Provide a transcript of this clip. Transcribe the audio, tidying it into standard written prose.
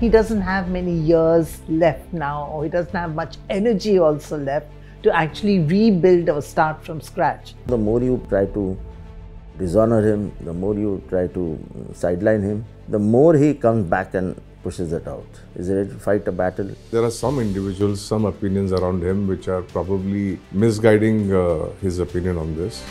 He doesn't have many years left now, or he doesn't have much energy also left to actually rebuild or start from scratch. The more you try to dishonor him, the more you try to sideline him, the more he comes back and pushes it out. Is he ready to fight a battle? There are some individuals, some opinions around him which are probably misguiding his opinion on this.